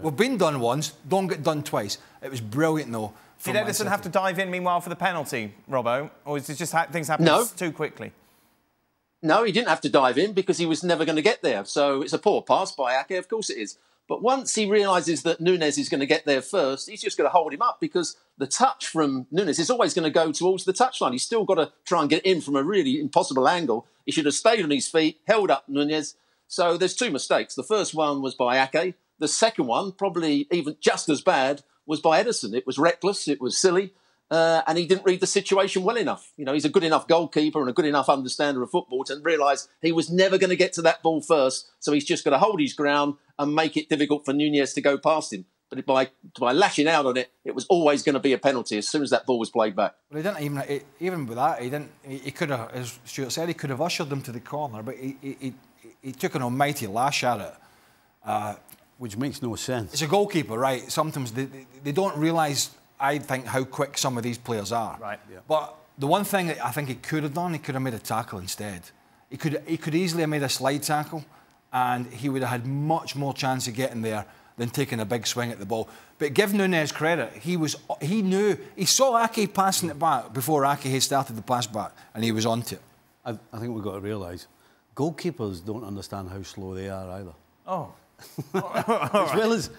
We've been done once, don't get done twice. It was brilliant, though. Did Ederson have to dive in, meanwhile, for the penalty, Robbo? Or is it just things happen too quickly? No, he didn't have to dive in because he was never going to get there. So it's a poor pass by Aké, of course it is. But once he realises that Núñez is going to get there first, he's just going to hold him up because the touch from Núñez is always going to go towards the touchline. He's still got to try and get in from a really impossible angle. He should have stayed on his feet, held up Núñez. So there's two mistakes. The first one was by Aké. The second one, probably even just as bad, was by Ederson. It was reckless, it was silly, and he didn't read the situation well enough. You know, he's a good enough goalkeeper and a good enough understander of football to realise he was never going to get to that ball first, so he's just going to hold his ground and make it difficult for Núñez to go past him. But by lashing out on it, it was always going to be a penalty as soon as that ball was played back. Well, he didn't even with that, he could have, as Stuart said, he could have ushered them to the corner, but he took an almighty lash at it. Which makes no sense. It's a goalkeeper, right? Sometimes they don't realise, I think, how quick some of these players are. Right. Yeah. But the one thing that I think he could have done, he could have made a tackle instead. He could easily have made a slide tackle, and he would have had much more chance of getting there than taking a big swing at the ball. But give Núñez credit, he saw Aké passing it back before Aké had started the pass back, and he was onto it. I think we've got to realise, goalkeepers don't understand how slow they are either. Oh.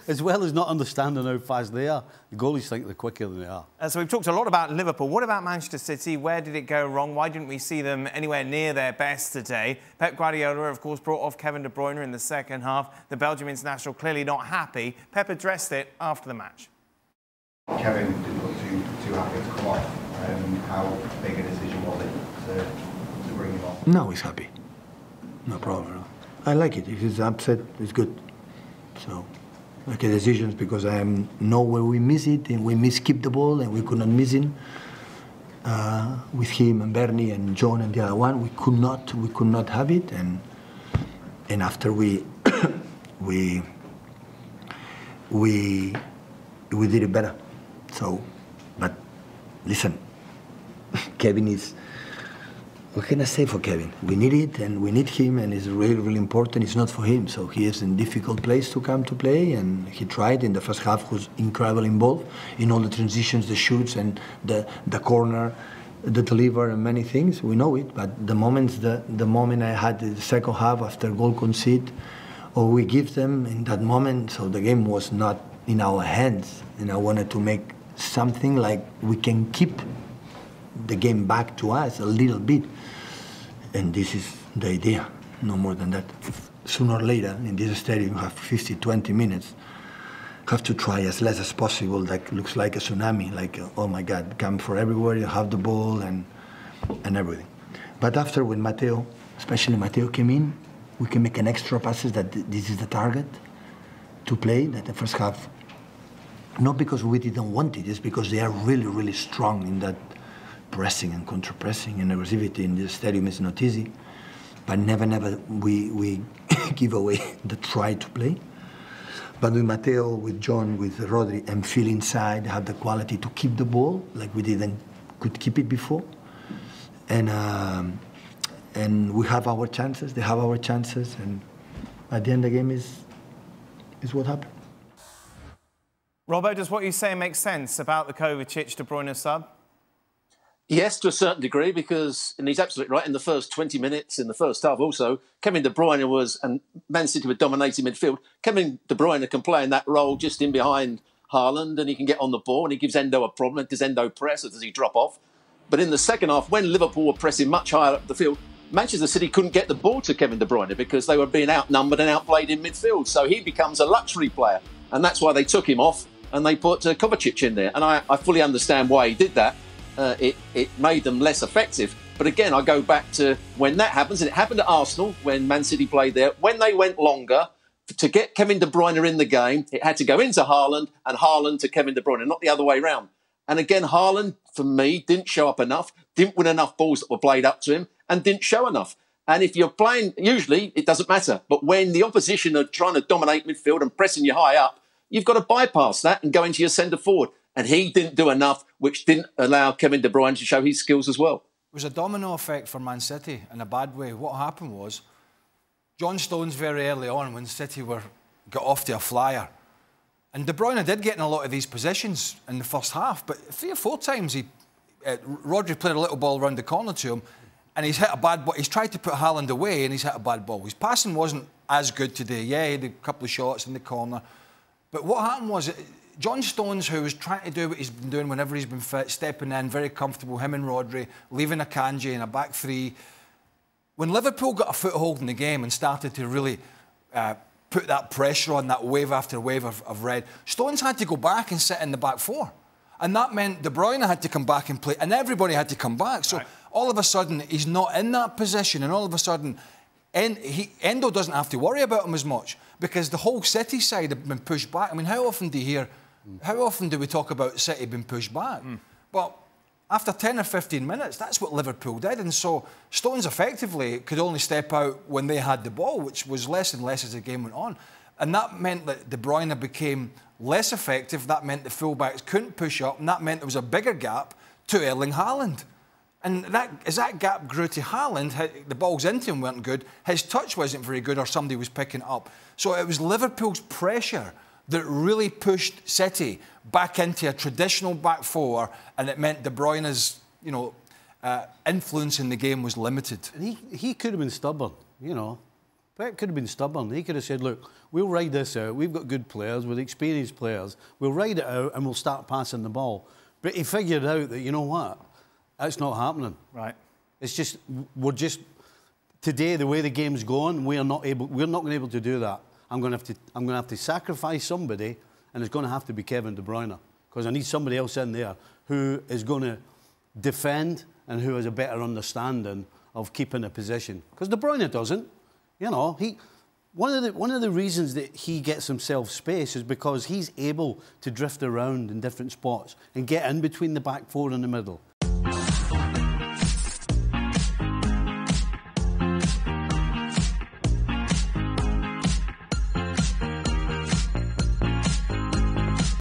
as well as not understanding how fast they are, the goalies think they're quicker than they are. So we've talked a lot about Liverpool. What about Manchester City? Where did it go wrong? Why didn't we see them anywhere near their best today? Pep Guardiola, of course, brought off Kevin De Bruyne in the second half. The Belgium international clearly not happy. Pep addressed it after the match. Kevin didn't look too happy to come off. How big a decision was it to bring him off? No, he's happy. No problem. I like it. If he's upset, it's good. So, okay, decisions, because I know where we miss it, and we miskipped the ball, and we could not miss it. With him and Bernie and John and the other one, we could not have it, and after we did it better. So, but listen, Kevin is. What can I say for Kevin? We need it, and we need him, and it's really, really important. It's not for him, so he is in a difficult place to come to play, and he tried in the first half, was incredibly involved in all the transitions, the shoots, and the corner, the deliver, and many things. We know it, but the moment I had the second half after goal concede, or we give them in that moment, so the game was not in our hands, and I wanted to make something like we can keep the game back to us a little bit, and this is the idea, no more than that. Sooner or later, in this stadium, you have 50, 20 minutes. Have to try as less as possible. That looks like a tsunami. Like, oh my God, come from everywhere. You have the ball and everything. But after, when Mateo, especially Mateo, came in, we can make an extra passes. That this is the target to play. That the first half, not because we didn't want it, it's because they are really, really strong in that. Pressing and counter-pressing and aggressivity in this stadium is not easy, but never we give away the try to play. But with Mateo, with John, with Rodri, and Phil inside, have the quality to keep the ball like we didn't could keep it before, and we have our chances. They have our chances, and at the end, the game is what happened. Robbo, does what you say make sense about the Kovačić De Bruyne sub? Yes, to a certain degree, because, and he's absolutely right, in the first 20 minutes, in the first half also, Kevin De Bruyne was, and Man City were dominating midfield, Kevin De Bruyne can play in that role just in behind Haaland, and he can get on the ball, and he gives Endo a problem. Does Endo press, or does he drop off? But in the second half, when Liverpool were pressing much higher up the field, Manchester City couldn't get the ball to Kevin De Bruyne because they were being outnumbered and outplayed in midfield, so he becomes a luxury player, and that's why they took him off, and they put Kovačić in there, and I fully understand why he did that. It made them less effective. But again, I go back to when that happens, and it happened at Arsenal when Man City played there, when they went longer, to get Kevin De Bruyne in the game, it had to go into Haaland and Haaland to Kevin De Bruyne, not the other way around. And again, Haaland, for me, didn't show up enough, didn't win enough balls that were played up to him, and didn't show enough. And if you're playing, usually it doesn't matter. But when the opposition are trying to dominate midfield and pressing you high up, you've got to bypass that and go into your centre forward. And he didn't do enough, which didn't allow Kevin De Bruyne to show his skills as well. It was a domino effect for Man City in a bad way. What happened was, John Stones very early on, when City got off to a flyer, And De Bruyne did get in a lot of these positions in the first half, but three or four times he, Rodri played a little ball around the corner to him, and he's hit a bad ball. He's tried to put Haaland away, and he's hit a bad ball. His passing wasn't as good today. Yeah, he had a couple of shots in the corner. But what happened was, John Stones, who was trying to do what he's been doing whenever he's been fit, stepping in, very comfortable, him and Rodri, leaving Akanji in a back three. When Liverpool got a foothold in the game and started to really put that pressure on, that wave after wave of red, Stones had to go back and sit in the back four. And that meant De Bruyne had to come back and play, and everybody had to come back. So all of a sudden, he's not in that position, and all of a sudden, Endo doesn't have to worry about him as much because the whole City side have been pushed back. I mean, how often do you hear... How often do we talk about City being pushed back? Well, after 10 or 15 minutes, that's what Liverpool did. And so Stones effectively could only step out when they had the ball, which was less and less as the game went on. And that meant that De Bruyne became less effective. That meant the fullbacks couldn't push up. And that meant there was a bigger gap to Erling Haaland. And that, as that gap grew to Haaland, the balls into him weren't good. His touch wasn't very good, or somebody was picking it up. So it was Liverpool's pressure that really pushed City back into a traditional back four, and it meant De Bruyne's, you know, influence in the game was limited. And he could have been stubborn, you know. Pep could have been stubborn. He could have said, look, we'll ride this out. We've got good players, we're experienced players. We'll ride it out and we'll start passing the ball. But he figured out that, you know what, that's not happening. Right. It's just, we're just, today, the way the game's going, we're not able to do that. I'm going to have to sacrifice somebody, and it's going to have to be Kevin De Bruyne, because I need somebody else in there who is going to defend and who has a better understanding of keeping a position. Because De Bruyne doesn't, you know. One of the reasons that he gets himself space is because he's able to drift around in different spots and get in between the back four and the middle.